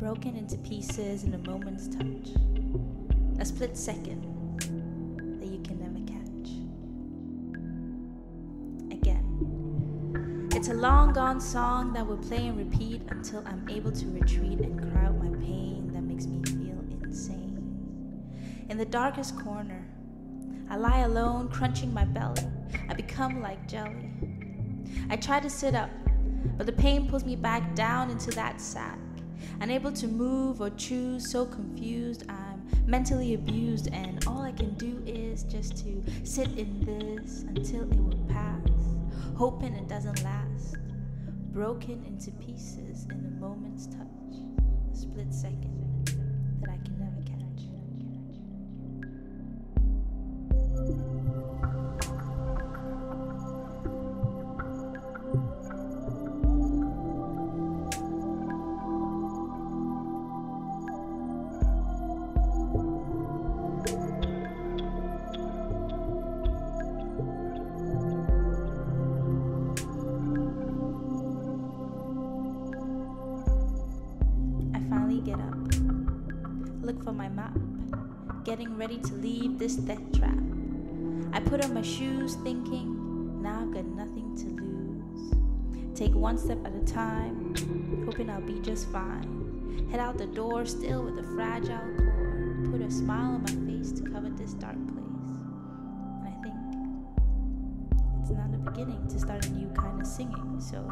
broken into pieces in a moment's touch, a split second that you can never catch. Again, it's a long gone song that will play and repeat until I'm able to retreat and cry out my pain that makes me feel insane. In the darkest corner, I lie alone, crunching my belly. I become like jelly. I try to sit up, but the pain pulls me back down into that sack. Unable to move or choose, so confused, I'm mentally abused, and all I can do is just to sit in this until it will pass, hoping it doesn't last. Broken into pieces in a moment's touch, a split second that I can never catch. Get up, look for my map, getting ready to leave this death trap. I put on my shoes thinking, now I've got nothing to lose. Take one step at a time, hoping I'll be just fine. Head out the door still with a fragile core, put a smile on my face to cover this dark place. And I think it's not a beginning to start a new kind of singing, so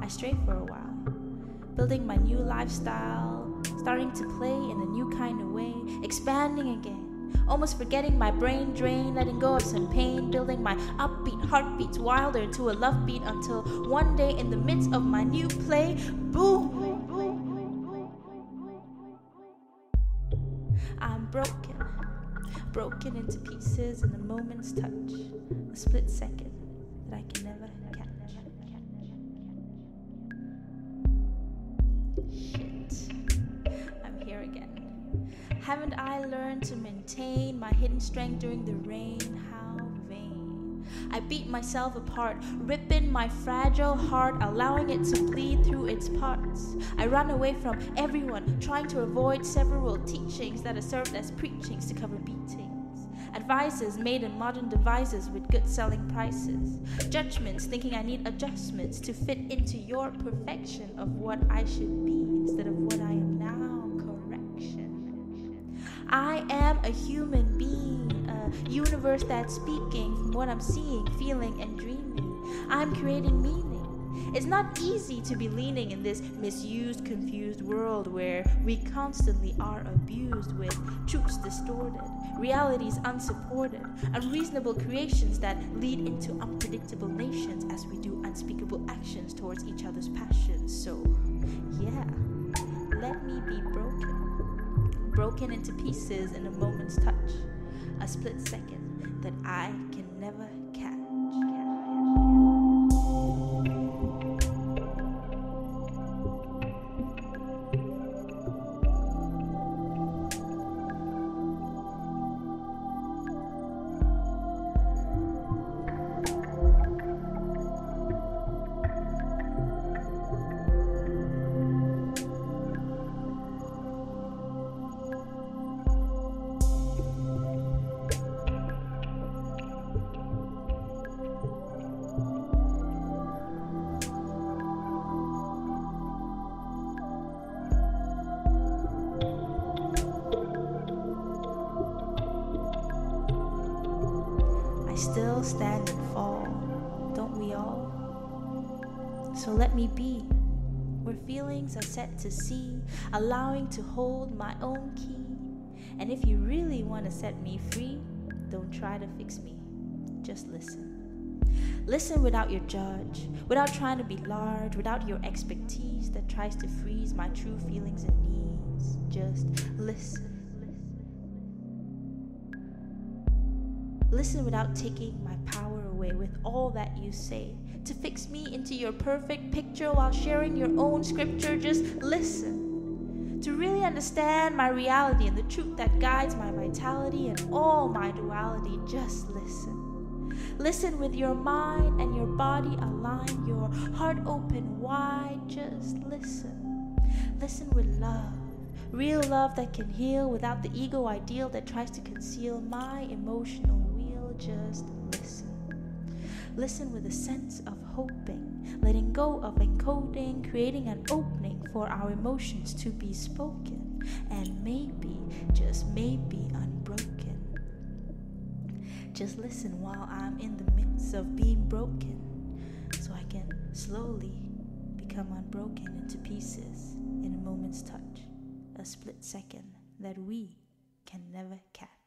I stray for a while. Building my new lifestyle, starting to play in a new kind of way, expanding again, almost forgetting my brain drain, letting go of some pain, building my upbeat heartbeats wilder to a love beat until one day in the midst of my new play, boom! I'm broken, broken into pieces in a moment's touch, a split second that I can never catch. Haven't I learned to maintain my hidden strength during the rain? How vain. I beat myself apart, ripping my fragile heart, allowing it to bleed through its parts. I run away from everyone, trying to avoid several teachings that are served as preachings to cover beatings. Advices made in modern devices with good selling prices. Judgments thinking I need adjustments to fit into your perfection of what I should be instead of what I am now. I am a human being, a universe that's speaking from what I'm seeing, feeling, and dreaming. I'm creating meaning. It's not easy to be leaning in this misused, confused world where we constantly are abused with truths distorted, realities unsupported, unreasonable creations that lead into unpredictable nations as we do unspeakable actions towards each other's passions. So, yeah, let me be broken. Broken into pieces in a moment's touch, a split second that I can never catch. Still stand and fall, don't we all? So let me be, where feelings are set to sea, allowing to hold my own key. And if you really want to set me free, don't try to fix me, just listen. Listen without your judge, without trying to be large, without your expertise that tries to freeze my true feelings and needs. Just listen. Listen without taking my power away with all that you say. To fix me into your perfect picture while sharing your own scripture, just listen. To really understand my reality and the truth that guides my vitality and all my duality, just listen. Listen with your mind and your body aligned, your heart open wide, just listen. Listen with love, real love that can heal without the ego ideal that tries to conceal my emotional wheel. Just listen. Listen with a sense of hoping, letting go of encoding, creating an opening for our emotions to be spoken, and maybe, just maybe, unbroken. Just listen while I'm in the midst of being broken, so I can slowly become unbroken into pieces in a moment's touch, a split second that we can never catch.